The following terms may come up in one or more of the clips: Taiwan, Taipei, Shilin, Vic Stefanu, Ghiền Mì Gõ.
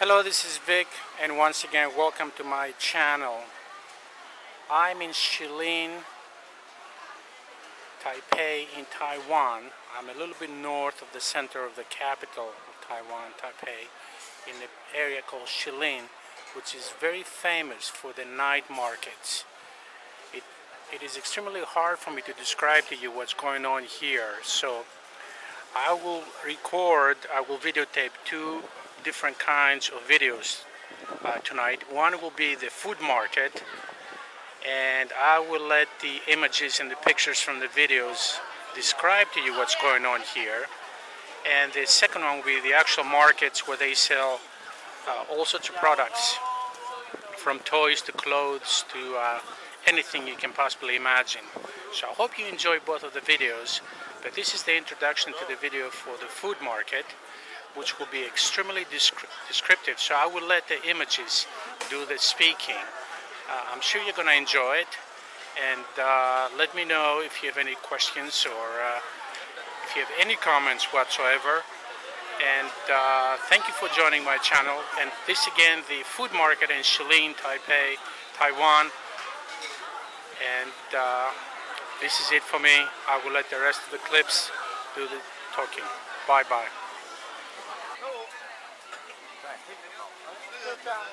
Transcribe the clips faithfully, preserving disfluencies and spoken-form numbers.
Hello, this is Vic, and once again welcome to my channel. I'm in Shilin, Taipei in Taiwan. I'm a little bit north of the center of the capital of Taiwan, Taipei, in an area called Shilin, which is very famous for the night markets. It, it is extremely hard for me to describe to you what's going on here, so I will record, I will videotape two different kinds of videos uh, tonight. One will be the food market, and I will let the images and the pictures from the videos describe to you what's going on here. And the second one will be the actual markets where they sell uh, all sorts of products, from toys to clothes to uh, anything you can possibly imagine. So I hope you enjoy both of the videos, but this is the introduction to the video for the food market, which will be extremely descriptive, so I will let the images do the speaking. Uh, I'm sure you're going to enjoy it, and uh, let me know if you have any questions or uh, if you have any comments whatsoever. And uh, thank you for joining my channel. And this again, the food market in Shilin, Taipei, Taiwan. And uh, this is it for me. I will let the rest of the clips do the talking. Bye-bye. Thank you.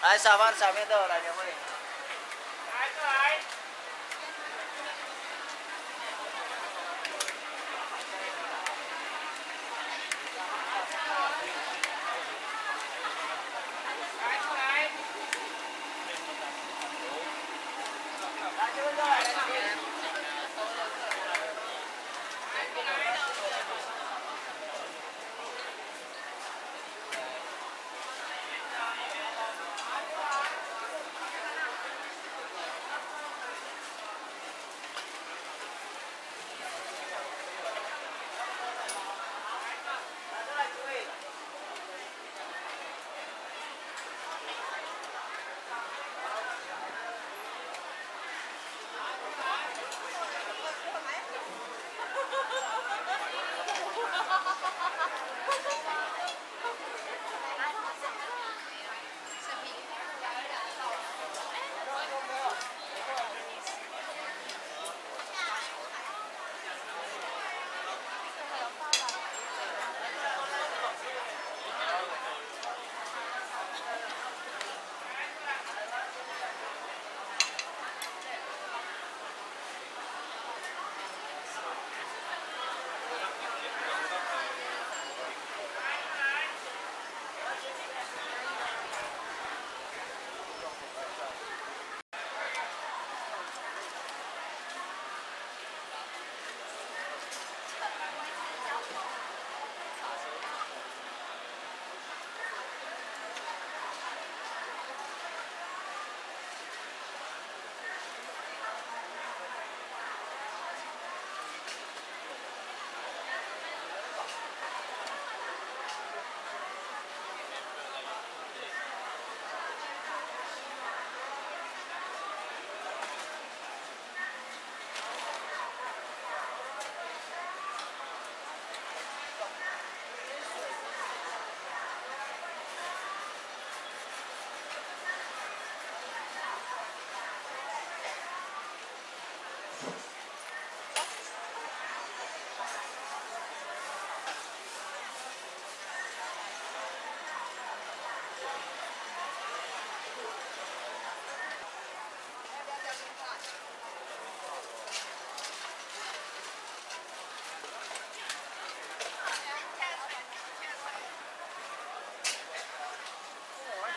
来，小胖小面豆来两位。来，过来。来，过来。来，这边过来，这边。来，过来。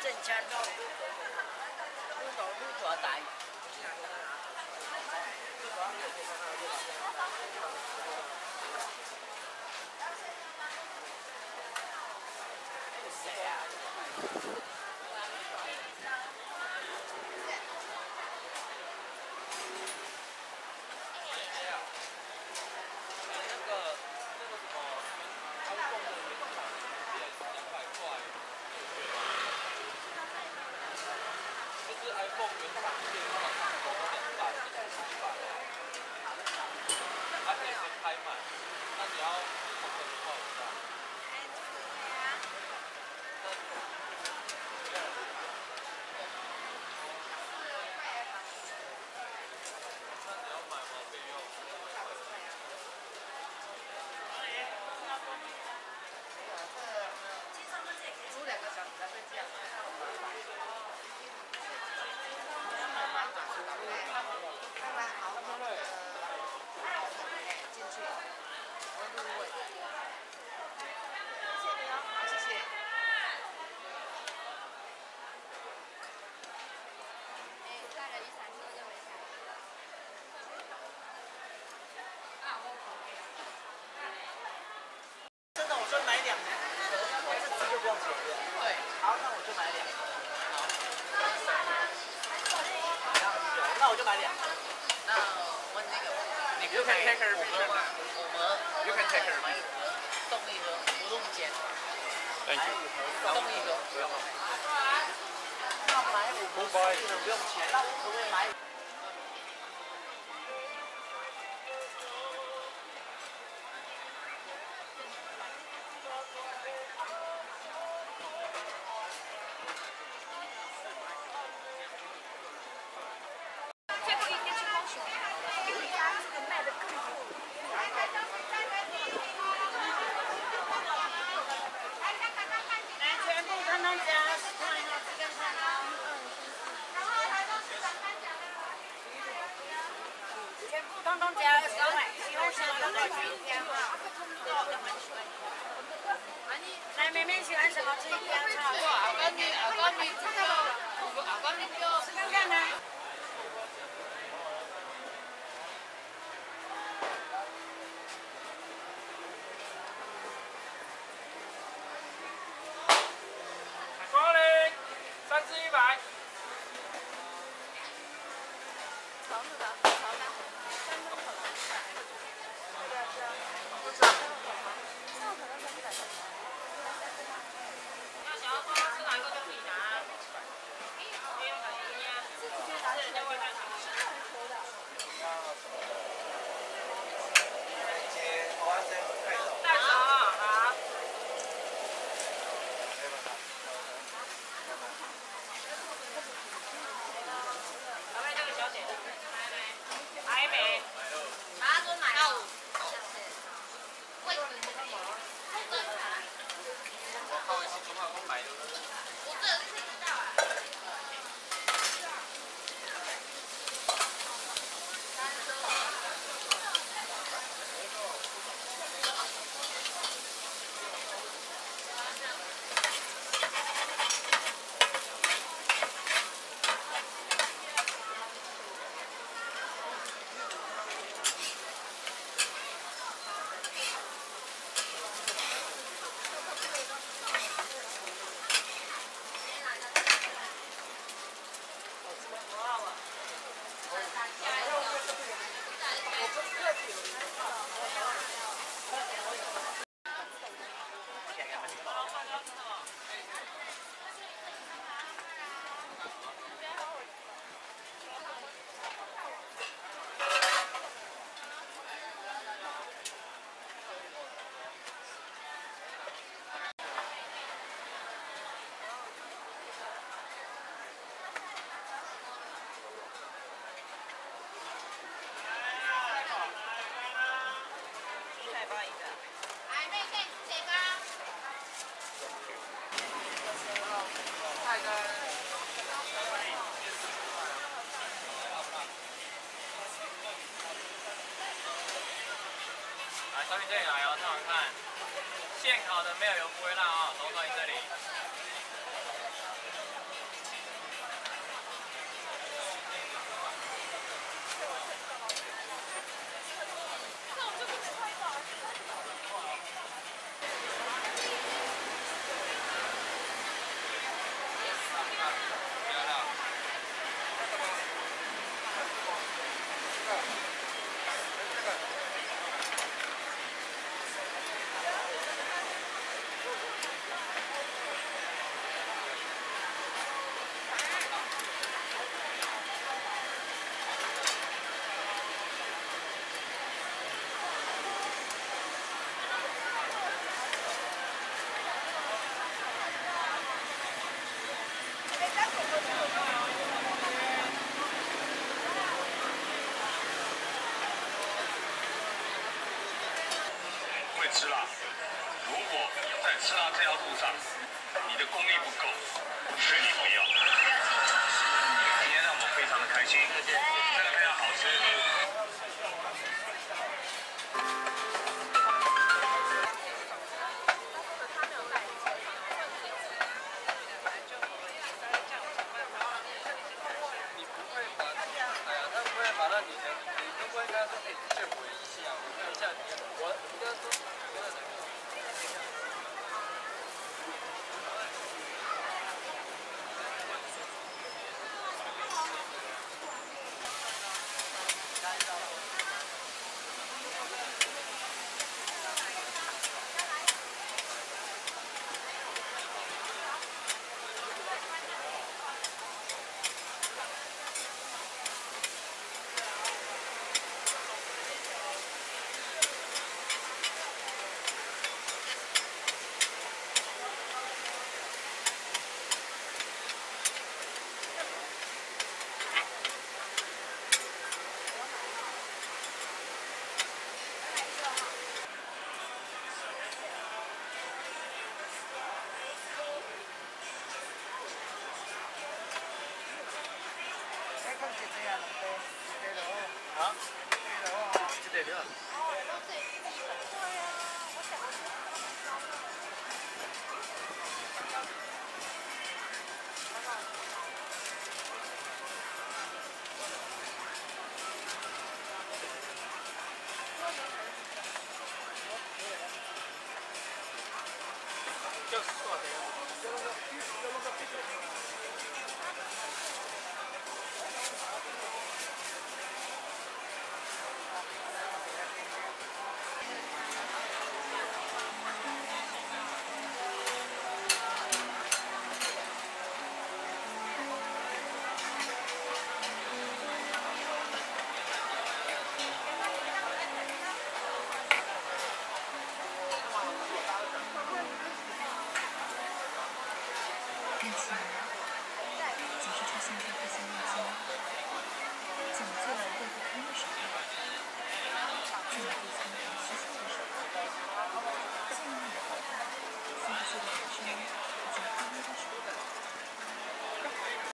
Hãy subscribe cho kênh Ghiền Mì Gõ Để không bỏ lỡ những video hấp dẫn. You can take her meal. You can take her meal. Thank you. Goodbye. 来，全部看看家，看一下这边看啊。小米这里来哦，正好看，现烤的没有油不会辣哦，都到你这里。吃辣，如果有在吃辣这条路上，你的功力不够，我绝对不要。今天让我非常的开心，真的非常好吃。这里啊。哦，都最低的。对呀，我想吃。就是我的。要弄个，要弄个啤酒。 Thank you.